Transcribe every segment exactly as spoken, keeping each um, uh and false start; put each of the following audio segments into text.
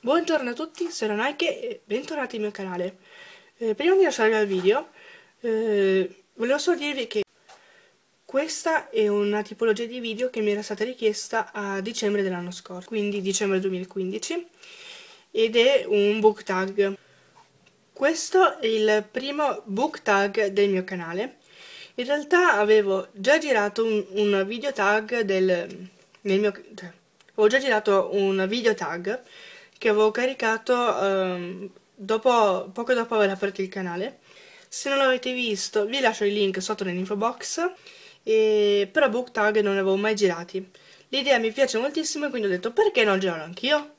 Buongiorno a tutti, sono Naike e bentornati al mio canale. Eh, prima di lasciarvi al video, eh, volevo solo dirvi che questa è una tipologia di video che mi era stata richiesta a dicembre dell'anno scorso, quindi dicembre duemilaquindici, ed è un book tag. Questo è il primo book tag del mio canale. In realtà avevo già girato un, un video tag del, nel mio, cioè, avevo già girato un video tag che avevo caricato um, dopo, poco dopo aver aperto il canale. Se non l'avete visto vi lascio il link sotto nell'info box, e, però book tag non ne avevo mai girati. L'idea mi piace moltissimo e quindi ho detto perché non girarlo anch'io?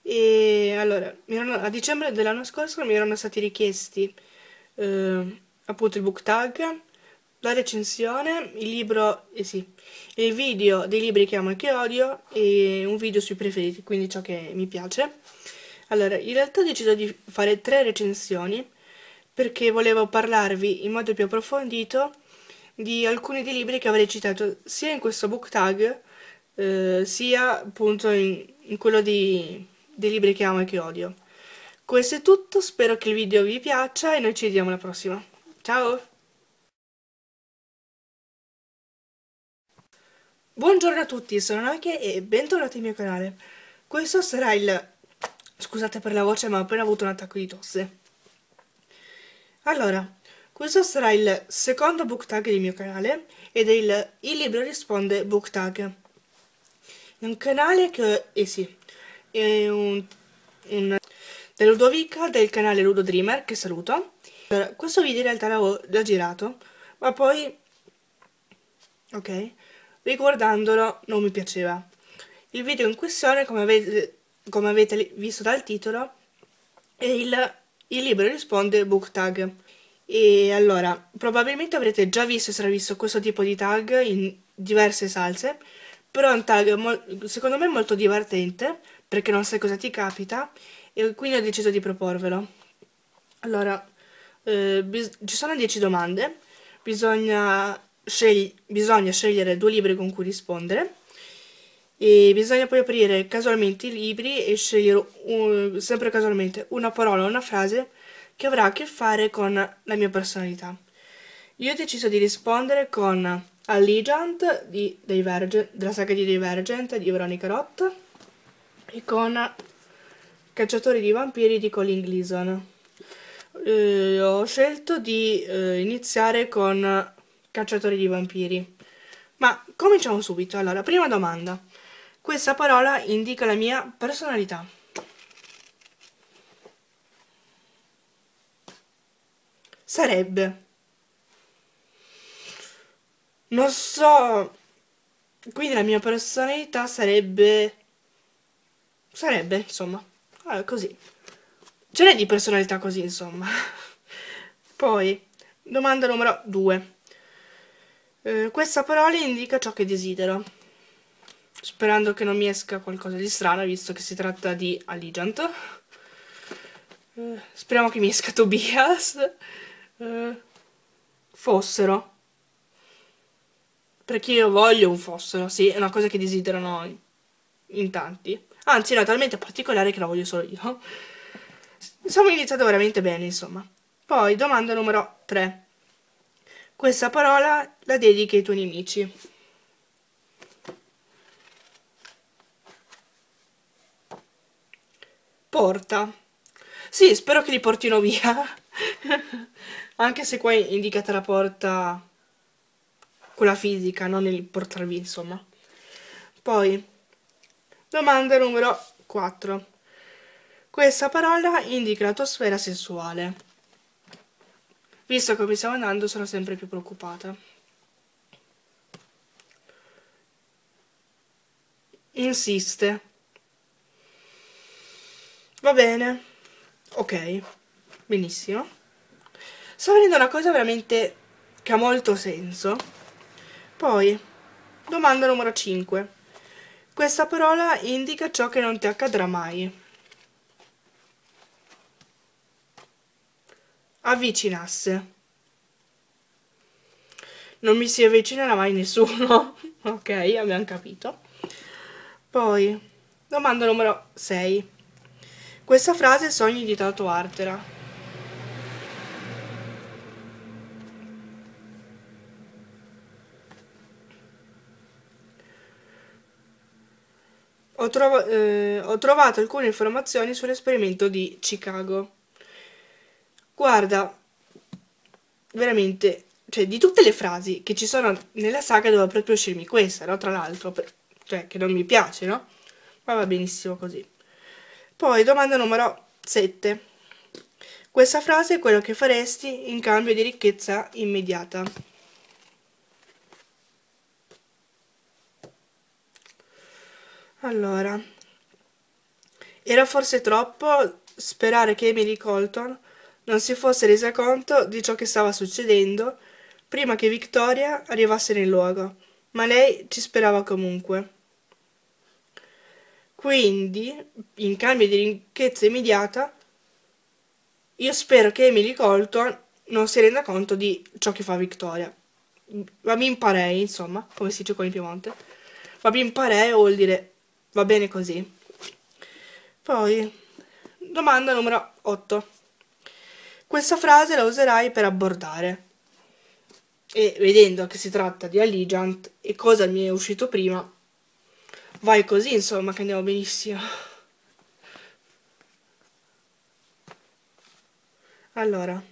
E allora, mi erano, a dicembre dell'anno scorso mi erano stati richiesti eh, appunto il book tag, la recensione, il libro, eh sì, il video dei libri che amo e che odio e un video sui preferiti, quindi ciò che mi piace. Allora, in realtà ho deciso di fare tre recensioni perché volevo parlarvi in modo più approfondito di alcuni dei libri che avrei citato sia in questo book tag eh, sia appunto in, in quello di, dei libri che amo e che odio. Questo è tutto, spero che il video vi piaccia e noi ci vediamo alla prossima. Ciao! Buongiorno a tutti, sono Naike e bentornati al mio canale. Questo sarà il... scusate per la voce ma ho appena avuto un attacco di tosse. Allora, questo sarà il secondo book tag del mio canale ed è il Il Libro Risponde book tag. È un canale che... eh sì, è un... un da Ludovica del canale Ludo Dreamer, che saluto. Allora, questo video in realtà l'avevo già girato, ma poi... ok... riguardandolo non mi piaceva. Il video in questione, come avete, come avete visto dal titolo, è il, il libro risponde book tag. E allora, probabilmente avrete già visto e stravisto questo tipo di tag in diverse salse, però è un tag secondo me molto divertente, perché non sai cosa ti capita, e quindi ho deciso di proporvelo. Allora, eh, ci sono dieci domande, bisogna... Scegli, bisogna scegliere due libri con cui rispondere e bisogna poi aprire casualmente i libri e scegliere un, sempre casualmente una parola o una frase che avrà a che fare con la mia personalità. Io ho deciso di rispondere con Allegiant di Divergent, della saga di Divergent di Veronica Roth, e con Cacciatori di Vampiri di Colleen Gleason. Eh, ho scelto di eh, iniziare con Cacciatori di Vampiri. Ma cominciamo subito. Allora, prima domanda. Questa parola indica la mia personalità. Sarebbe. Non so. Quindi la mia personalità sarebbe... Sarebbe, insomma. Allora, così. Ce n'è di personalità così, insomma. Poi, domanda numero due. Uh, questa parola indica ciò che desidero, sperando che non mi esca qualcosa di strano, visto che si tratta di Allegiant. Uh, speriamo che mi esca Tobias. Uh, fossero. Perché io voglio un fossero, sì, è una cosa che desiderano in tanti. Anzi, no, talmente particolare che la voglio solo io. Siamo iniziati veramente bene, insomma. Poi, domanda numero tre. Questa parola la dedichi ai tuoi nemici. Porta. Sì, spero che li portino via. Anche se qua è indicata la porta, quella fisica, non il portar via, insomma. Poi, domanda numero quattro. Questa parola indica la tua sfera sessuale. Visto come stiamo andando sono sempre più preoccupata. Insiste. Va bene. Ok. Benissimo. Sto vedendo una cosa veramente che ha molto senso. Poi, domanda numero cinque. Questa parola indica ciò che non ti accadrà mai. Avvicinasse. Non mi si avvicinerà mai nessuno. Ok, abbiamo capito. Poi, Domanda numero sei. Questa frase sogni di tatuartela. Ho, trov- eh, ho trovato alcune informazioni sull'esperimento di Chicago. Guarda, veramente, cioè di tutte le frasi che ci sono nella saga doveva proprio uscirmi questa, no? Tra l'altro, per, cioè che non mi piace, no? Ma va benissimo così. Poi domanda numero sette. Questa frase è quello che faresti in cambio di ricchezza immediata. Allora, era forse troppo sperare che Emily Colton non si fosse resa conto di ciò che stava succedendo prima che Vittoria arrivasse nel luogo, ma lei ci sperava comunque. Quindi, in cambio di ricchezza immediata, io spero che Emily Colton non si renda conto di ciò che fa Vittoria. Va bene parei, insomma, come si dice qua in Piemonte. Va bene parei vuol dire va bene così. Poi, domanda numero otto. Questa frase la userai per abbordare. E vedendo che si tratta di Allegiant e cosa mi è uscito prima, vai così, insomma, che andiamo benissimo. Allora,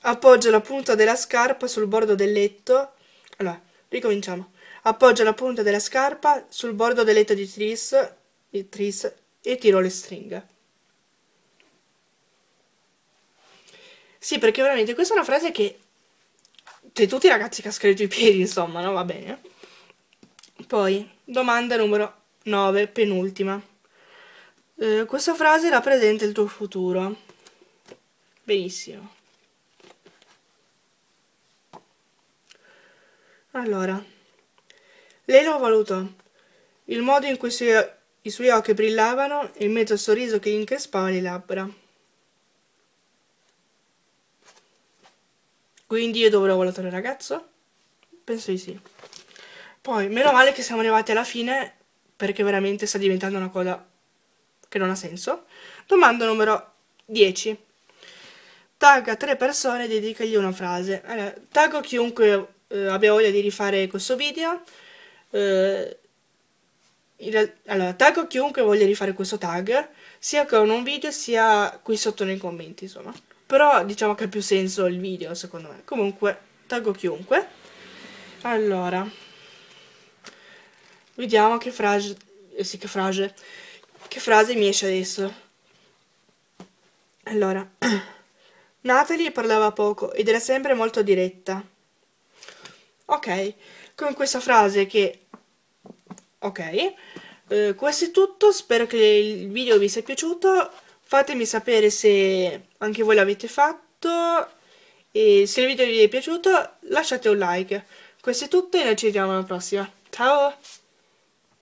appoggio la punta della scarpa sul bordo del letto. Allora, ricominciamo. Appoggio la punta della scarpa sul bordo del letto di Tris, di Tris e tiro le stringhe. Sì, perché veramente questa è una frase che... cioè, tutti i ragazzi cascano i piedi, insomma, no? Va bene. Poi... domanda numero nove, penultima. Eh, questa frase rappresenta il tuo futuro. Benissimo. Allora, lei lo valutò. Il modo in cui sui, i suoi occhi brillavano e il mezzo sorriso che gli increspava le labbra. Quindi io dovrò valutare il ragazzo? Penso di sì. Poi, meno male che siamo arrivati alla fine, perché veramente sta diventando una cosa che non ha senso. Domanda numero dieci. Tagga tre persone e dedicagli una frase. Allora, taggo chiunque eh, abbia voglia di rifare questo video. Eh, in, allora, taggo chiunque voglia rifare questo tag, sia con un video sia qui sotto nei commenti, insomma. Però diciamo che ha più senso il video, secondo me. Comunque, taggo chiunque. Allora... vediamo che frase, eh sì, che frase, che frase mi esce adesso. Allora, Natalie parlava poco ed era sempre molto diretta. Ok, con questa frase che... ok, eh, questo è tutto, spero che il video vi sia piaciuto. Fatemi sapere se anche voi l'avete fatto e se il video vi è piaciuto lasciate un like. Questo è tutto e noi ci vediamo alla prossima. Ciao!